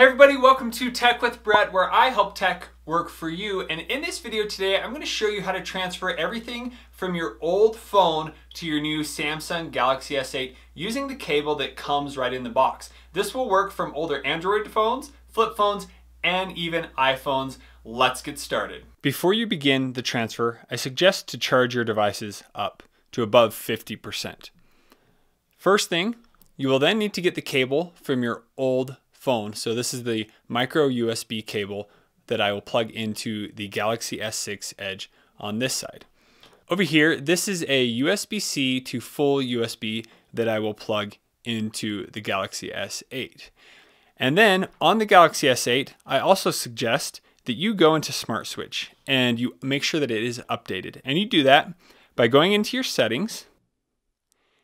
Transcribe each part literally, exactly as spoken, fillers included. Hey everybody, welcome to Tech with Brett, where I help tech work for you. And in this video today, I'm going to show you how to transfer everything from your old phone to your new Samsung Galaxy S eight using the cable that comes right in the box. This will work from older Android phones, flip phones, and even iPhones. Let's get started. Before you begin the transfer, I suggest to charge your devices up to above fifty percent. First thing, you will then need to get the cable from your old phone. So this is the micro U S B cable that I will plug into the Galaxy S six Edge on this side. Over here, this is a U S B C to full U S B that I will plug into the Galaxy S eight. And then on the Galaxy S eight, I also suggest that you go into Smart Switch and you make sure that it is updated. And you do that by going into your settings,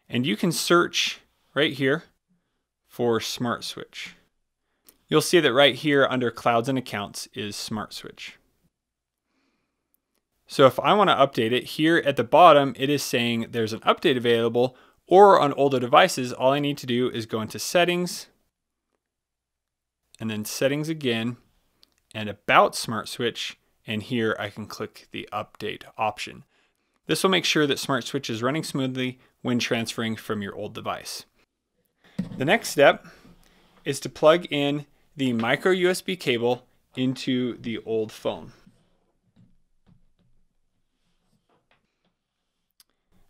and you can search right here for Smart Switch. You'll see that right here under Clouds and Accounts is Smart Switch. So if I want to update it, here at the bottom, it is saying there's an update available, or on older devices, all I need to do is go into Settings, and then Settings again, and About Smart Switch, and here I can click the Update option. This will make sure that Smart Switch is running smoothly when transferring from your old device. The next step is to plug in the micro U S B cable into the old phone.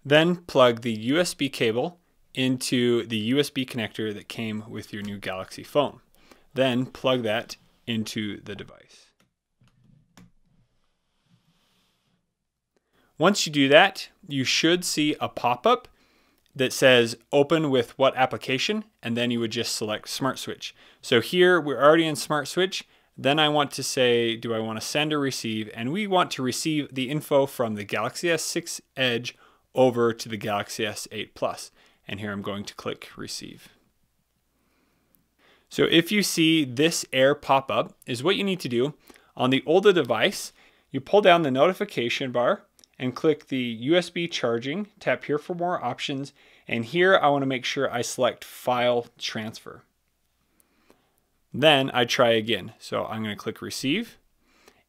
Then plug the U S B cable into the U S B connector that came with your new Galaxy phone. Then plug that into the device. Once you do that, you should see a pop-up that says open with what application, and then you would just select Smart Switch. So here we're already in Smart Switch. Then I want to say, do I want to send or receive? And we want to receive the info from the Galaxy S six Edge over to the Galaxy S eight Plus. And here I'm going to click receive. So if you see this error pop up, is what you need to do on the older device, you pull down the notification bar and click the U S B charging, tap here for more options, and here I want to make sure I select File Transfer. Then I try again, so I'm going to click Receive.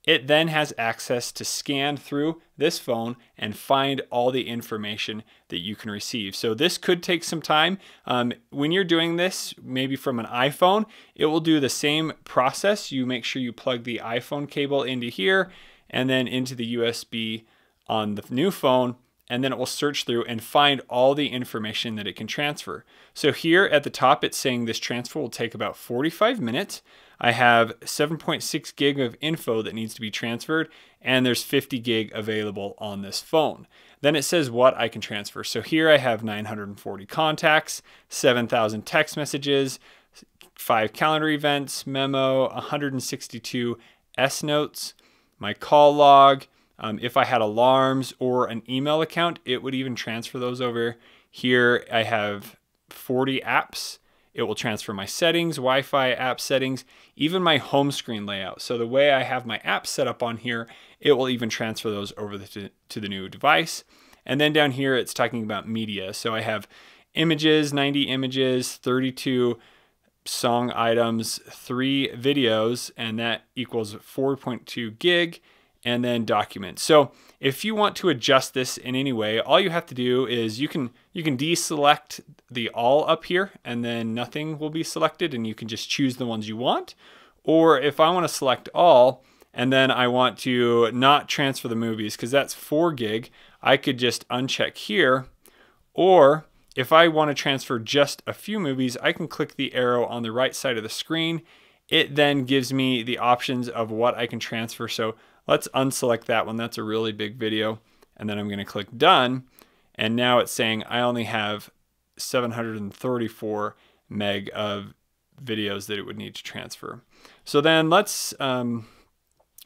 It then has access to scan through this phone and find all the information that you can receive. So this could take some time. Um, when you're doing this, maybe from an iPhone, it will do the same process. You make sure you plug the iPhone cable into here and then into the U S B on the new phone, and then it will search through and find all the information that it can transfer. So here at the top, it's saying this transfer will take about forty-five minutes. I have seven point six gig of info that needs to be transferred, and there's fifty gig available on this phone. Then it says what I can transfer. So here I have nine hundred forty contacts, seven thousand text messages, five calendar events, memo, one hundred sixty-two S notes, my call log. Um, if I had alarms or an email account, it would even transfer those over. Here I have forty apps. It will transfer my settings, Wi-Fi app settings, even my home screen layout. So the way I have my apps set up on here, it will even transfer those over to, to the new device. And then down here, it's talking about media. So I have images, ninety images, thirty-two song items, three videos, and that equals four point two gig. And then documents. So if you want to adjust this in any way, all you have to do is you can you can deselect the all up here, and then nothing will be selected, and you can just choose the ones you want. Or if I want to select all, and then I want to not transfer the movies because that's four gig, I could just uncheck here. Or if I want to transfer just a few movies, I can click the arrow on the right side of the screen. It then gives me the options of what I can transfer. So let's unselect that one. That's a really big video. And then I'm going to click done. And now it's saying I only have seven hundred thirty-four meg of videos that it would need to transfer. So then let's um,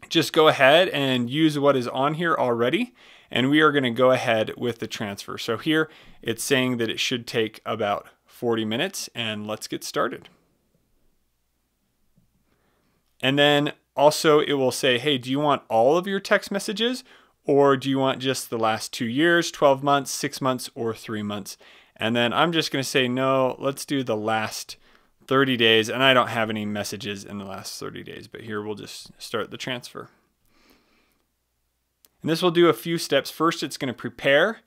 just go ahead and use what is on here already. And we are going to go ahead with the transfer. So here it's saying that it should take about forty minutes, and let's get started. And then also it will say, hey, do you want all of your text messages, or do you want just the last two years, twelve months, six months, or three months? And then I'm just going to say, no, let's do the last thirty days, and I don't have any messages in the last thirty days, but here we'll just start the transfer. And this will do a few steps. First, it's going to prepare,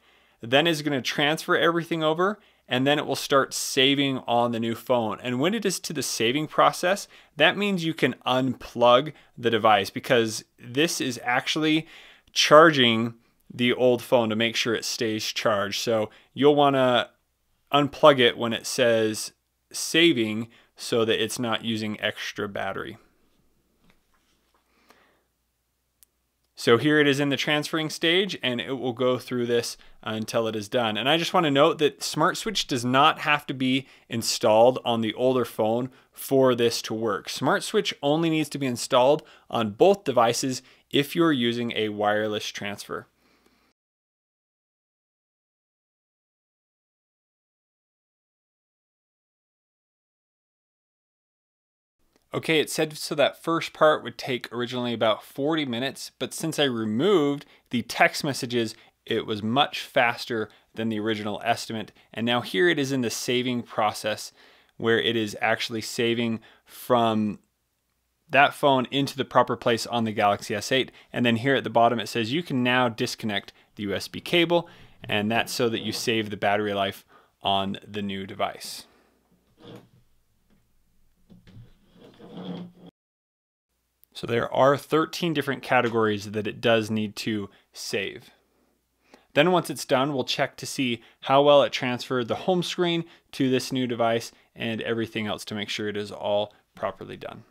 then it's going to transfer everything over, and then it will start saving on the new phone. And when it is to the saving process, that means you can unplug the device, because this is actually charging the old phone to make sure it stays charged. So you'll want to unplug it when it says saving so that it's not using extra battery. So here it is in the transferring stage, and it will go through this until it is done. And I just want to note that Smart Switch does not have to be installed on the older phone for this to work. Smart Switch only needs to be installed on both devices if you're using a wireless transfer. Okay, it said so that first part would take originally about forty minutes, but since I removed the text messages, it was much faster than the original estimate. And now here it is in the saving process, where it is actually saving from that phone into the proper place on the Galaxy S eight. And then here at the bottom, it says you can now disconnect the U S B cable, and that's so that you save the battery life on the new device. So there are thirteen different categories that it does need to save. Then once it's done, we'll check to see how well it transferred the home screen to this new device and everything else to make sure it is all properly done.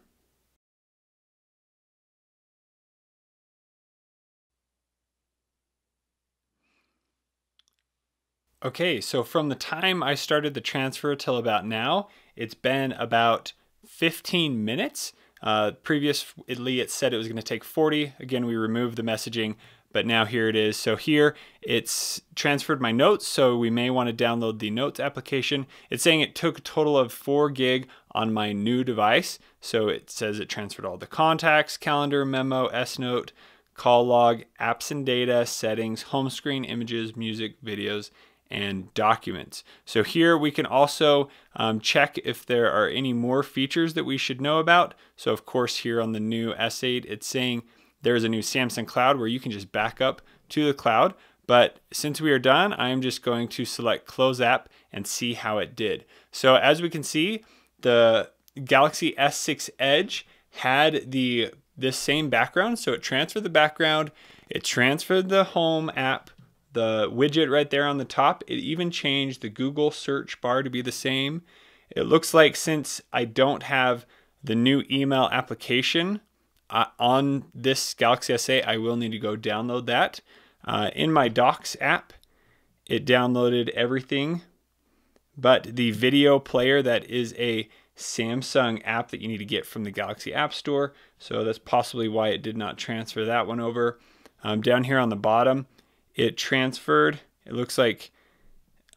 Okay, so from the time I started the transfer till about now, it's been about fifteen minutes. Uh, previously it said it was going to take forty. Again, we removed the messaging, but now here it is. So here it's transferred my notes, so we may want to download the notes application. It's saying it took a total of four gig on my new device. So it says it transferred all the contacts, calendar, memo, S-Note, call log, apps and data, settings, home screen, images, music, videos, and documents. So here we can also um, check if there are any more features that we should know about. So of course here on the new S eight, it's saying there's a new Samsung Cloud where you can just back up to the cloud. But since we are done, I'm just going to select Close App and see how it did. So as we can see, the Galaxy S six Edge had the this same background. So it transferred the background, it transferred the home app, the widget right there on the top. It even changed the Google search bar to be the same. It looks like since I don't have the new email application uh, on this Galaxy S eight, I will need to go download that. Uh, in my Docs app, it downloaded everything, but the video player, that is a Samsung app that you need to get from the Galaxy App Store. So that's possibly why it did not transfer that one over. Um, down here on the bottom, it transferred, it looks like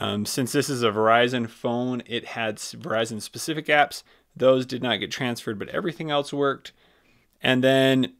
um, since this is a Verizon phone, it had Verizon specific apps. Those did not get transferred, but everything else worked. And then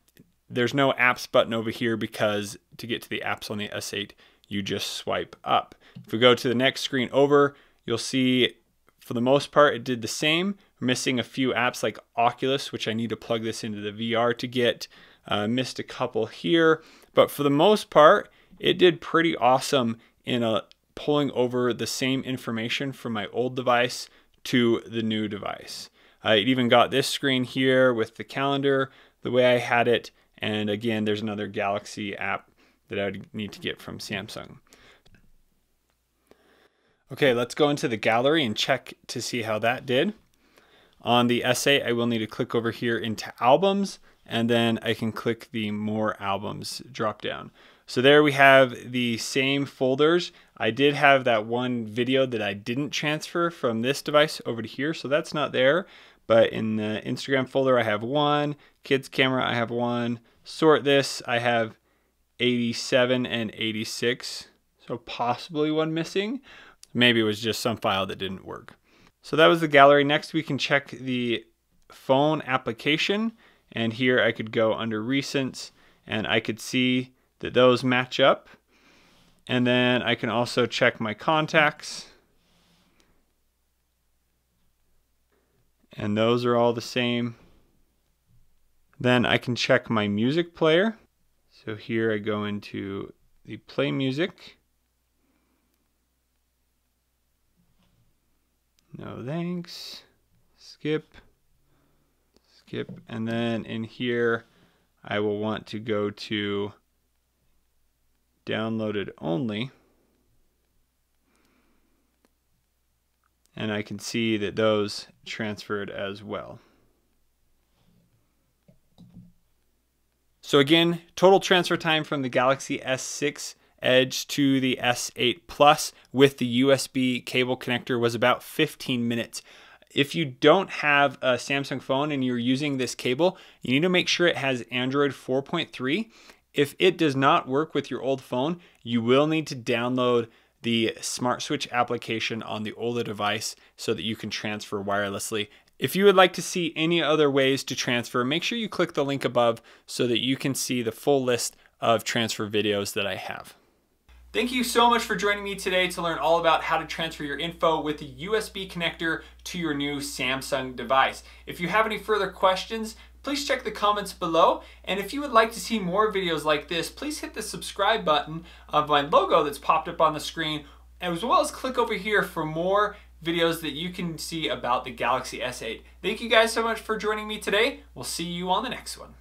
there's no apps button over here because to get to the apps on the S eight, you just swipe up. If we go to the next screen over, you'll see for the most part, it did the same. We're missing a few apps like Oculus, which I need to plug this into the V R to get. Uh, missed a couple here, but for the most part, it did pretty awesome in a, pulling over the same information from my old device to the new device. Uh, it even got this screen here with the calendar the way I had it. And again, there's another Galaxy app that I would need to get from Samsung. Okay, let's go into the gallery and check to see how that did. On the S eight, I will need to click over here into albums, and then I can click the more albums drop down. So there we have the same folders. I did have that one video that I didn't transfer from this device over to here, so that's not there. But in the Instagram folder, I have one. Kids camera, I have one. Sort this, I have eighty-seven and eighty-six. So possibly one missing. Maybe it was just some file that didn't work. So that was the gallery. Next, we can check the phone application. And here I could go under recents, and I could see that those match up. And then I can also check my contacts. and those are all the same. Then I can check my music player. So here I go into the play music. No thanks. Skip. Skip. And then in here, I will want to go to downloaded only. And I can see that those transferred as well. So again, total transfer time from the Galaxy S six Edge to the S eight Plus with the U S B cable connector was about fifteen minutes. If you don't have a Samsung phone and you're using this cable, you need to make sure it has Android four point three. If it does not work with your old phone, you will need to download the Smart Switch application on the older device so that you can transfer wirelessly. If you would like to see any other ways to transfer, make sure you click the link above so that you can see the full list of transfer videos that I have. Thank you so much for joining me today to learn all about how to transfer your info with the U S B connector to your new Samsung device. If you have any further questions, please check the comments below. And if you would like to see more videos like this, please hit the subscribe button of my logo that's popped up on the screen, as well as click over here for more videos that you can see about the Galaxy S eight. Thank you guys so much for joining me today. We'll see you on the next one.